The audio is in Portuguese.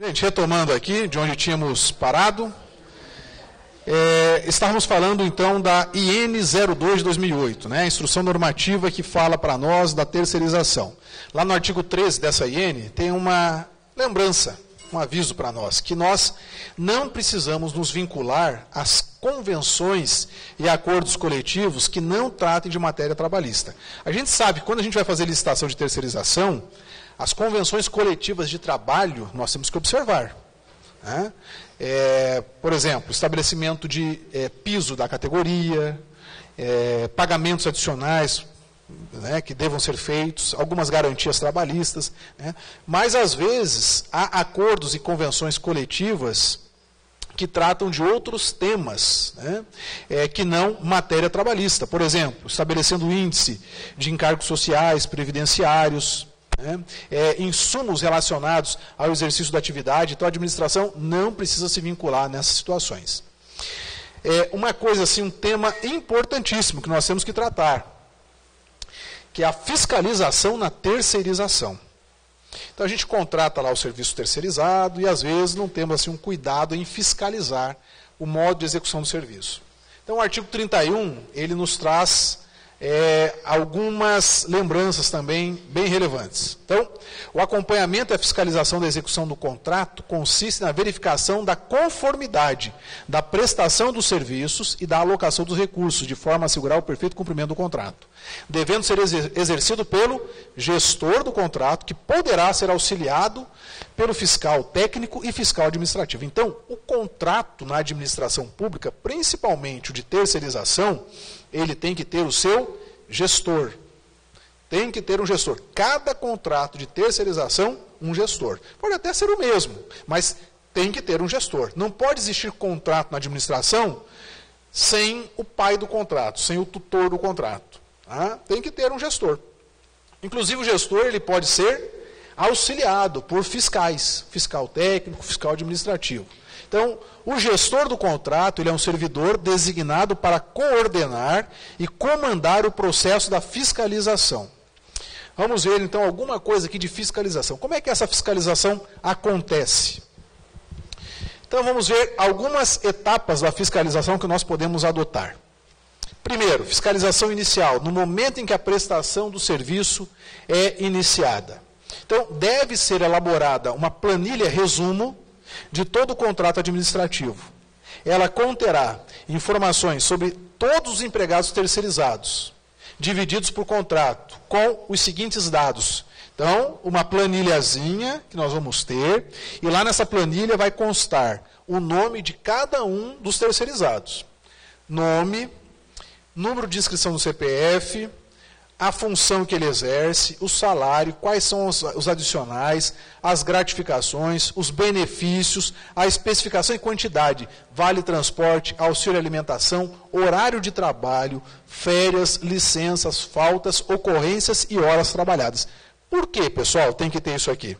Gente, retomando aqui de onde tínhamos parado, estávamos falando então da IN 02 de 2008, né, a instrução normativa que fala para nós da terceirização. Lá no artigo 13 dessa IN tem uma lembrança, um aviso para nós, que nós não precisamos nos vincular às convenções e acordos coletivos que não tratem de matéria trabalhista. A gente sabe que quando a gente vai fazer licitação de terceirização, as convenções coletivas de trabalho, nós temos que observar. Né? Por exemplo, estabelecimento de piso da categoria, pagamentos adicionais, né, que devam ser feitos, algumas garantias trabalhistas. Né? Mas, às vezes, há acordos e convenções coletivas que tratam de outros temas, né, que não matéria trabalhista. Por exemplo, estabelecendo o índice de encargos sociais, previdenciários, insumos relacionados ao exercício da atividade. Então a administração não precisa se vincular nessas situações. Uma coisa assim, um tema importantíssimo que nós temos que tratar, que é a fiscalização na terceirização. Então a gente contrata lá o serviço terceirizado e às vezes não temos assim um cuidado em fiscalizar o modo de execução do serviço. Então o artigo 31, ele nos traz algumas lembranças também bem relevantes. Então, o acompanhamento e a fiscalização da execução do contrato consiste na verificação da conformidade da prestação dos serviços e da alocação dos recursos, de forma a assegurar o perfeito cumprimento do contrato, devendo ser exercido pelo gestor do contrato, que poderá ser auxiliado pelo fiscal técnico e fiscal administrativo. Então, o contrato na administração pública, principalmente o de terceirização, ele tem que ter o seu gestor. Tem que ter um gestor. Cada contrato de terceirização, um gestor. Pode até ser o mesmo, mas tem que ter um gestor. Não pode existir contrato na administração sem o pai do contrato, sem o tutor do contrato. Tá? Tem que ter um gestor. Inclusive, o gestor ele pode ser auxiliado por fiscais, fiscal técnico, fiscal administrativo. Então, o gestor do contrato, ele é um servidor designado para coordenar e comandar o processo da fiscalização. Vamos ver, então, alguma coisa aqui de fiscalização. Como é que essa fiscalização acontece? Então, vamos ver algumas etapas da fiscalização que nós podemos adotar. Primeiro, fiscalização inicial, no momento em que a prestação do serviço é iniciada. Então, deve ser elaborada uma planilha resumo de todo o contrato administrativo. Ela conterá informações sobre todos os empregados terceirizados, divididos por contrato, com os seguintes dados. Então, uma planilhazinha que nós vamos ter, e lá nessa planilha vai constar o nome de cada um dos terceirizados. Nome, número de inscrição no CPF, a função que ele exerce, o salário, quais são os adicionais, as gratificações, os benefícios, a especificação e quantidade, vale transporte, auxílio alimentação, horário de trabalho, férias, licenças, faltas, ocorrências e horas trabalhadas. Por que, pessoal, tem que ter isso aqui?